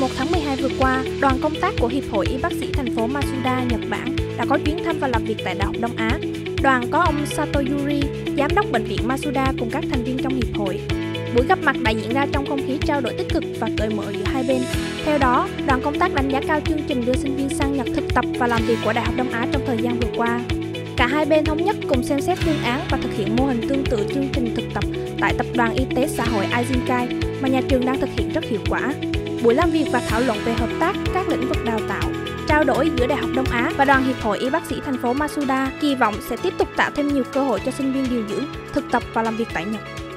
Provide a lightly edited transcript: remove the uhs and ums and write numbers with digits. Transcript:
1 tháng 12 vừa qua, đoàn công tác của Hiệp hội Y bác sĩ thành phố Masuda, Nhật Bản đã có chuyến thăm và làm việc tại Đại học Đông Á. Đoàn có ông Saito Yoji, giám đốc bệnh viện Masuda cùng các thành viên trong Hiệp hội. Buổi gặp mặt đã diễn ra trong không khí trao đổi tích cực và cởi mở giữa hai bên. Theo đó, đoàn công tác đánh giá cao chương trình đưa sinh viên sang Nhật thực tập và làm việc của Đại học Đông Á trong thời gian vừa qua. Cả hai bên thống nhất cùng xem xét phương án và thực hiện mô hình tương tự chương trình thực tập tại Tập đoàn Y tế Xã hội Aizinkai mà nhà trường đang thực hiện rất hiệu quả. Buổi làm việc và thảo luận về hợp tác các lĩnh vực đào tạo, trao đổi giữa Đại học Đông Á và Đoàn Hiệp hội Y bác sĩ thành phố Masuda kỳ vọng sẽ tiếp tục tạo thêm nhiều cơ hội cho sinh viên điều dưỡng, thực tập và làm việc tại Nhật.